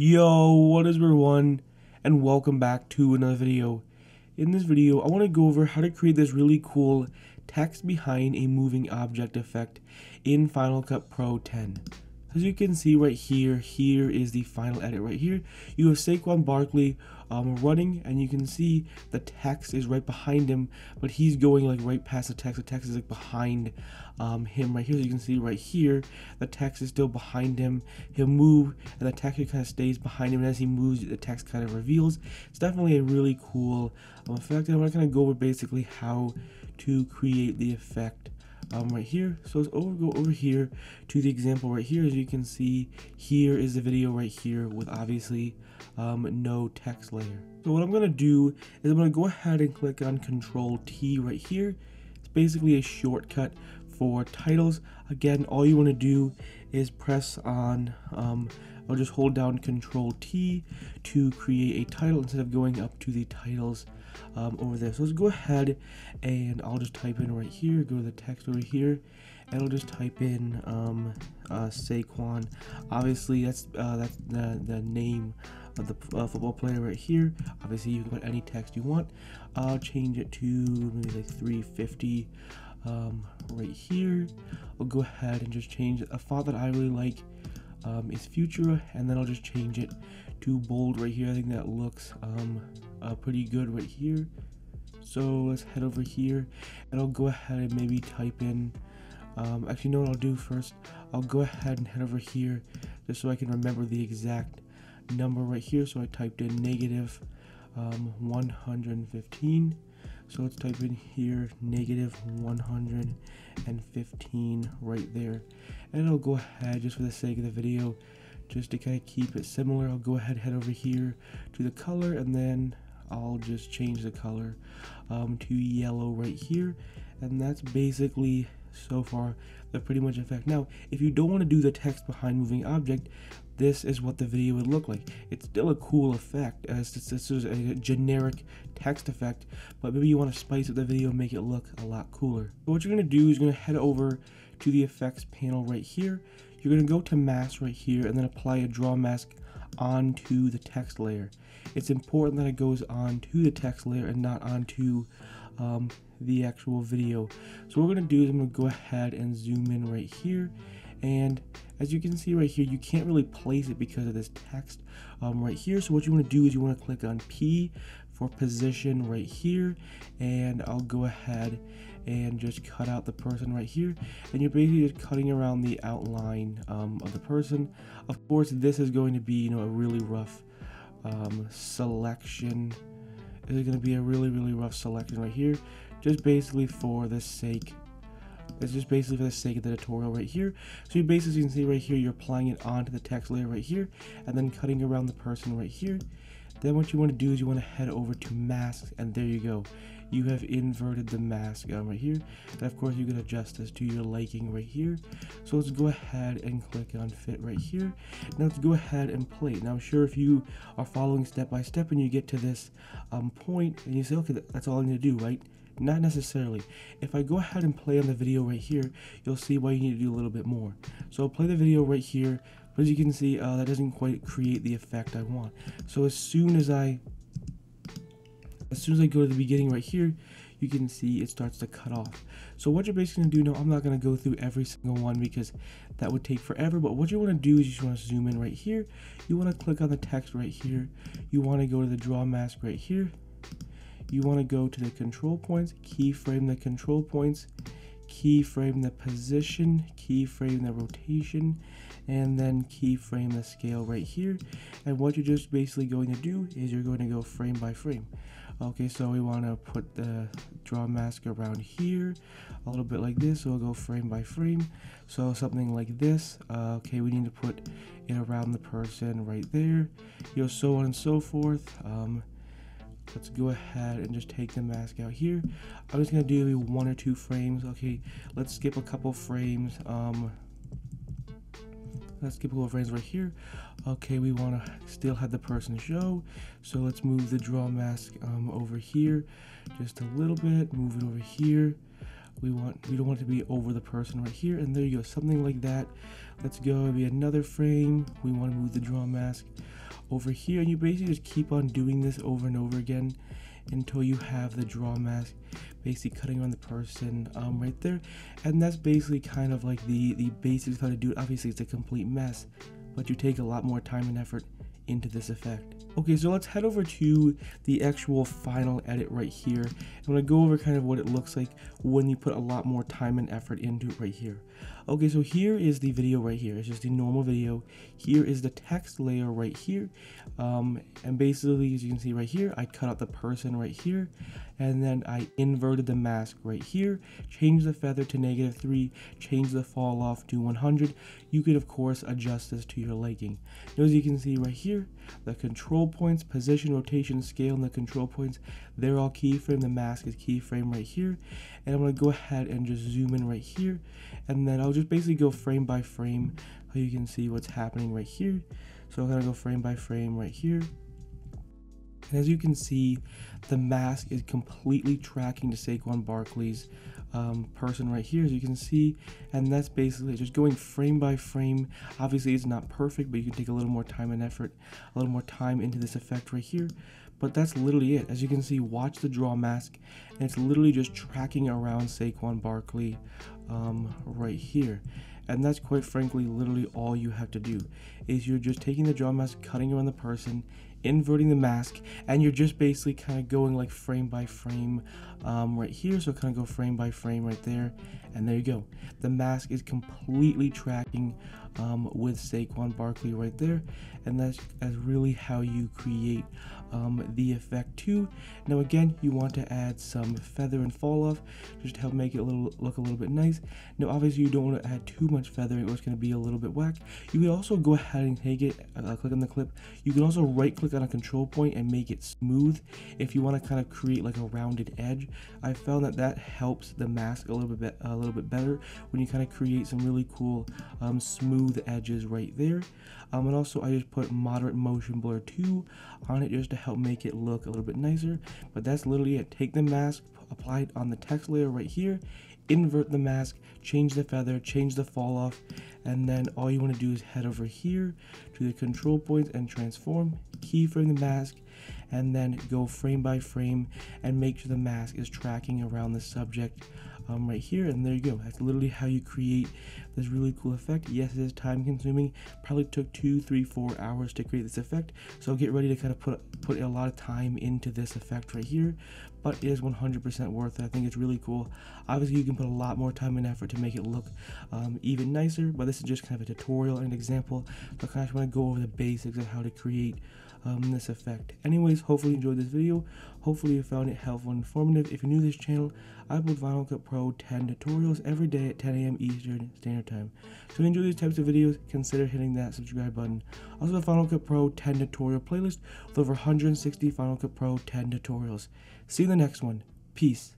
Yo, what is everyone, and welcome back to another video. In this video, I want to go over how to create this really cool text behind a moving object effect in Final Cut Pro X. As you can see right here is the final edit right here. You have Saquon Barkley running, and you can see the text is right behind him, but he's going like right past the text. The text is like behind him right here. So you can see right here, the text is still behind him. He'll move, and the text kind of stays behind him, and as he moves, the text kind of reveals. It's definitely a really cool effect, and I'm going to kind of go over basically how to create the effect right here. So let's go over here to the example right here. As you can see, here is the video right here with obviously no text layer. So what I'm going to do is I'm going to go ahead and click on Control T right here. It's basically a shortcut for titles. Again, all you want to do is press on I'll just hold down Control T to create a title instead of going up to the titles over there. So let's go ahead and I'll just type in right here, go to the text over here, and I'll just type in Saquon. Obviously that's the name of the football player right here. Obviously you can put any text you want. I'll change it to maybe like 350 right here. I'll go ahead and just change a font that I really like. Is Futura, and then I'll just change it to bold right here. I think that looks pretty good right here. So let's head over here, and I'll go ahead and maybe type in actually, know what I'll do first. I'll go ahead and head over here just so I can remember the exact number right here. So I typed in negative 115. So let's type in here negative 115 right there. And I'll go ahead, just for the sake of the video, just to kind of keep it similar, I'll go ahead, head over here to the color, and then I'll just change the color to yellow right here. And that's basically, so far, the pretty much effect. Now, if you don't want to do the text behind moving object, this is what the video would look like. It's still a cool effect, as this is a generic text effect, but maybe you want to spice up the video and make it look a lot cooler. So what you're going to do is you're going to head over to the effects panel right here. You're going to go to mask right here and then apply a draw mask onto the text layer. It's important that it goes onto the text layer and not onto the actual video. So what we're going to do is I'm going to go ahead and zoom in right here, and as you can see right here, you can't really place it because of this text right here. So what you want to do is you want to click on P for position right here, and I'll go ahead and just cut out the person right here, and you're basically just cutting around the outline of the person. Of course, this is going to be, you know, a really rough selection. This is going to be a really rough selection right here, just basically for the sake. It's just basically for the sake of the tutorial right here. So you basically can see right here, you're applying it onto the text layer right here, and then cutting around the person right here. Then what you want to do is you want to head over to masks, and there you go. You have inverted the mask right here. And of course, you can adjust this to your liking right here. So let's go ahead and click on fit right here. Now let's go ahead and play. Now I'm sure if you are following step by step and you get to this point and you say, okay, that's all I need to do, right? Not necessarily. If I go ahead and play on the video right here, you'll see why you need to do a little bit more. So I'll play the video right here, but as you can see, that doesn't quite create the effect I want. So as soon as I go to the beginning right here, you can see it starts to cut off. So what you're basically going to do now, I'm not going to go through every single one because that would take forever, but what you want to do is you just want to zoom in right here. You want to click on the text right here. You want to go to the draw mask right here. You want to go to the control points, keyframe the control points, keyframe the position, keyframe the rotation, and then keyframe the scale right here. And what you're just basically going to do is you're going to go frame by frame. Okay, so we want to put the draw mask around here a little bit like this, so we'll go frame by frame. So something like this. Okay, we need to put it around the person right there, you know, so on and so forth. Let's go ahead and just take the mask out here. I'm just going to do maybe one or two frames. Okay, let's skip a couple frames. Let's skip a couple frames right here. Okay, we want to still have the person show. So let's move the draw mask over here just a little bit. Move it over here. We don't want it to be over the person right here. And there you go, something like that. Let's go, maybe another frame. We want to move the draw mask over here, and you basically just keep on doing this over and over again until you have the draw mask basically cutting on the person right there. And that's basically kind of like the basics of how to do it. Obviously it's a complete mess, but you take a lot more time and effort into this effect. Okay, so let's head over to the actual final edit right here. I'm gonna go over kind of what it looks like when you put a lot more time and effort into it right here. Okay, so here is the video right here. It's just the normal video. Here is the text layer right here. And basically, as you can see right here, I cut out the person right here, and then I inverted the mask right here, changed the feather to -3, changed the fall off to 100. You could, of course, adjust this to your liking. Now, as you can see right here, the control points, position, rotation, scale, and the control points, they're all keyframe. The mask is keyframe right here. And I'm gonna go ahead and just zoom in right here. And then I'll just basically go frame by frame so you can see what's happening right here. So I'm gonna go frame by frame right here. And as you can see, the mask is completely tracking to Saquon Barkley's person right here, as you can see. And that's basically just going frame by frame. Obviously it's not perfect, but you can take a little more time and effort, a little more time into this effect right here. But that's literally it. As you can see, watch the draw mask, and it's literally just tracking around Saquon Barkley right here. And that's quite frankly literally all you have to do, is you're just taking the draw mask, cutting around the person, inverting the mask, and you're just basically kind of going like frame by frame right here. So kind of go frame by frame right there, and there you go. The mask is completely tracking with Saquon Barkley right there, and that's really how you create the effect too. Now again, you want to add some feather and fall off just to help make it look a little bit nice. Now obviously you don't want to add too much feathering or it's going to be a little bit whack. You can also go ahead and take it, click on the clip. You can also right click on a control point and make it smooth if you want to kind of create like a rounded edge. I found that helps the mask a little bit better when you kind of create some really cool smooth edges right there. And also I just put moderate motion blur 2 on it just to help make it look a little bit nicer. But that's literally it. Take the mask, apply it on the text layer right here, invert the mask, change the feather, change the fall off, and then all you want to do is head over here to the control points and transform, keyframe the mask, and then go frame by frame and make sure the mask is tracking around the subject right here. And there you go. That's literally how you create this really cool effect. Yes, it is time consuming. Probably took 2, 3, 4 hours to create this effect. So get ready to kind of put a lot of time into this effect right here, but it is 100% worth it. I think it's really cool. Obviously you can put a lot more time and effort to make it look even nicer, but this is just kind of a tutorial and an example. So I kind of want to go over the basics of how to create this effect. Anyways, hopefully you enjoyed this video. Hopefully you found it helpful and informative. If you're new to this channel, I upload Final Cut Pro 10 tutorials every day at 10 a.m. Eastern Standard Time. So if you enjoy these types of videos, consider hitting that subscribe button. Also, the Final Cut Pro 10 tutorial playlist with over 160 Final Cut Pro 10 tutorials. See you in the next one. Peace.